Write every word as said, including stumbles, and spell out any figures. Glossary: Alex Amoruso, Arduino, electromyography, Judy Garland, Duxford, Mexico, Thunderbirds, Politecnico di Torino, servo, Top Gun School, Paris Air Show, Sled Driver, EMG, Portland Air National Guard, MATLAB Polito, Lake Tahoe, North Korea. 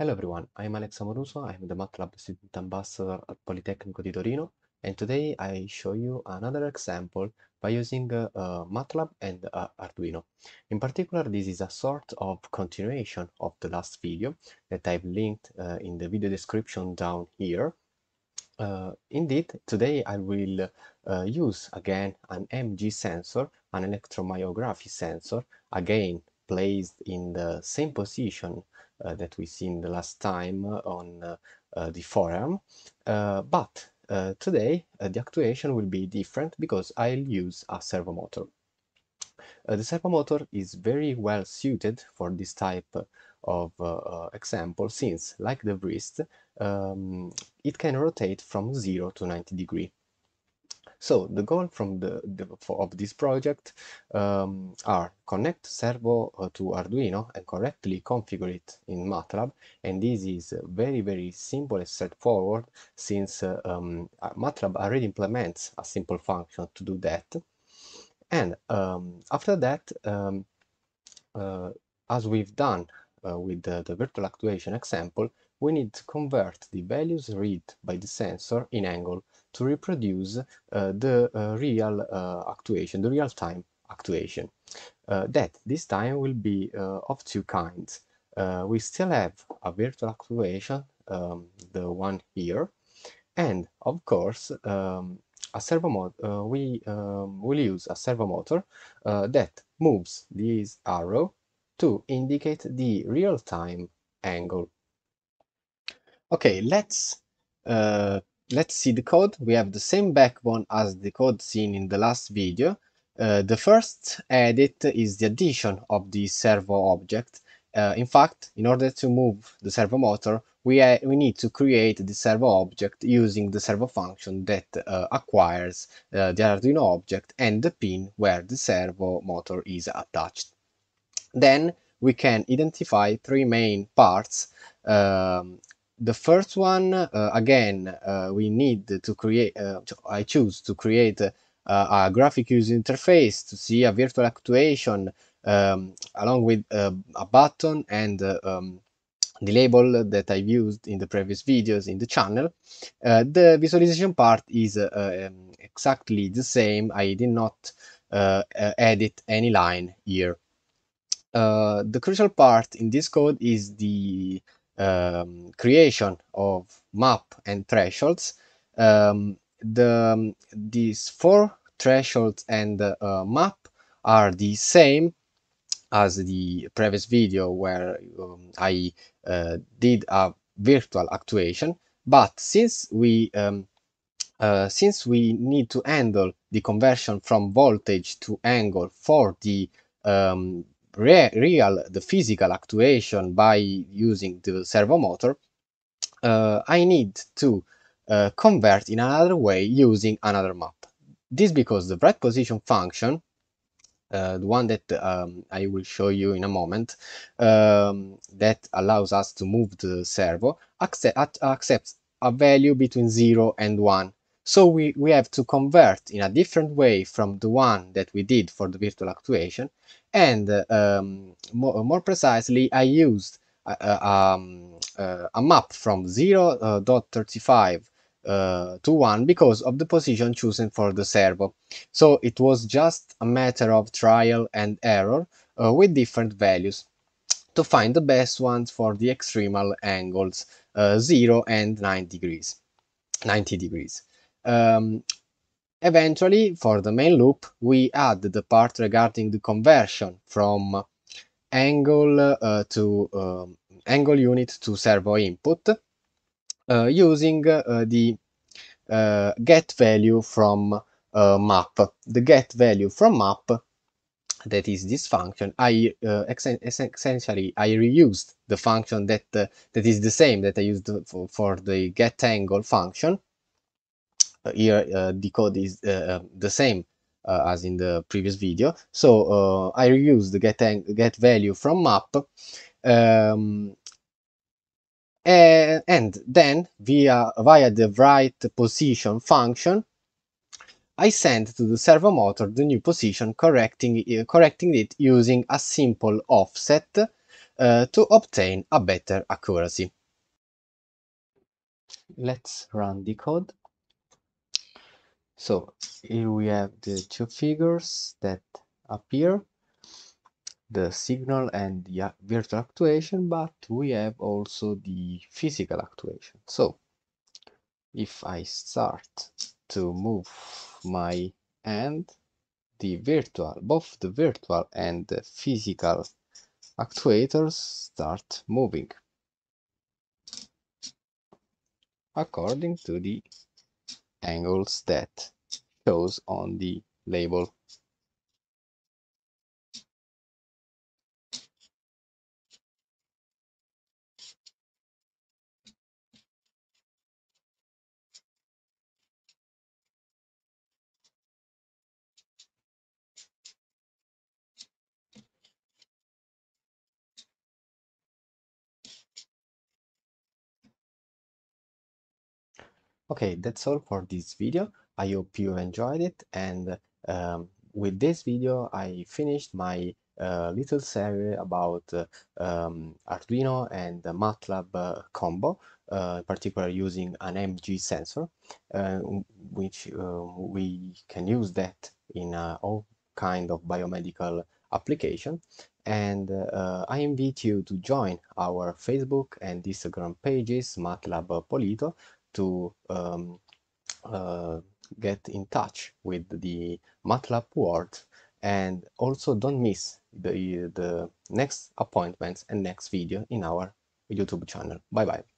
Hello everyone, I'm Alex Amoruso, I'm the MATLAB Student Ambassador at Politecnico di Torino, and today I show you another example by using uh, uh, MATLAB and uh, Arduino. In particular, this is a sort of continuation of the last video that I've linked uh, in the video description down here. Uh, indeed, today I will uh, use again an E M G sensor, an electromyography sensor, again placed in the same position Uh, that we seen the last time uh, on uh, uh, the forearm, uh, but uh, today uh, the actuation will be different because I'll use a servo motor. Uh, the servo motor is very well suited for this type of uh, uh, example since, like the wrist, um, it can rotate from zero to ninety degrees. So the goal from the, the for, of this project um, are connect servo uh, to Arduino and correctly configure it in MATLAB, and this is very very simple and straightforward since uh, um, MATLAB already implements a simple function to do that. And um, after that, um, uh, as we've done uh, with the, the virtual actuation example, we need to convert the values read by the sensor in angle to reproduce uh, the uh, real uh, actuation, the real-time actuation. Uh, that this time will be uh, of two kinds. Uh, we still have a virtual actuation, um, the one here, and of course um, a servo motor. Uh, we um, will use a servo motor uh, that moves this arrow to indicate the real-time angle. Okay, let's uh, let's see the code. We have the same backbone as the code seen in the last video. Uh, the first edit is the addition of the servo object. Uh, in fact, in order to move the servo motor, we we need to create the servo object using the servo function that uh, acquires uh, the Arduino object and the pin where the servo motor is attached. Then we can identify three main parts. Um, The first one, uh, again, uh, we need to create, uh, to, I choose to create uh, a graphic user interface to see a virtual actuation um, along with uh, a button and uh, um, the label that I've used in the previous videos in the channel. Uh, the visualization part is uh, um, exactly the same. I did not uh, uh, edit any line here. Uh, the crucial part in this code is the Um, creation of map and thresholds. Um, the um, these four thresholds and uh, uh, map are the same as the previous video where um, I uh, did a virtual actuation, but since we um, uh, since we need to handle the conversion from voltage to angle for the um, real, the physical actuation by using the servo motor, uh, I need to uh, convert in another way using another map. This because the write position function, uh, the one that um, I will show you in a moment, um, that allows us to move the servo, accept, accepts a value between zero and one. So we, we have to convert in a different way from the one that we did for the virtual actuation, and uh, um, more, more precisely I used a, a, um, a map from zero point three five uh, to one because of the position chosen for the servo. So it was just a matter of trial and error uh, with different values to find the best ones for the extremal angles uh, zero and nine degrees, ninety degrees. Um, eventually, for the main loop, we add the part regarding the conversion from angle uh, to uh, angle unit to servo input uh, using uh, the uh, get value from uh, map. The get value from map, that is this function. I uh, ex essentially I reused the function that uh, that is the same that I used for, for the get angle function. Here uh, the code is uh, the same uh, as in the previous video, so uh, I reuse the get, get value from map, um, and, and then via via the write position function I send to the servo motor the new position, correcting uh, correcting it using a simple offset. uh, to obtain a better accuracy. Let's run the code. So here we have the two figures that appear, the signal and the virtual actuation, but we have also the physical actuation. So if I start to move my hand, the virtual, both the virtual and the physical actuators start moving according to the angles that shows on the label. Okay, that's all for this video. I hope you enjoyed it, and um, with this video I finished my uh, little series about uh, um, Arduino and the MATLAB uh, combo, uh, in particular using an E M G sensor, uh, which uh, we can use that in uh, all kind of biomedical application. And uh, I invite you to join our Facebook and Instagram pages, MATLAB Polito, to um, uh, get in touch with the MATLAB world, and also don't miss the, the next appointments and next video in our YouTube channel. Bye bye.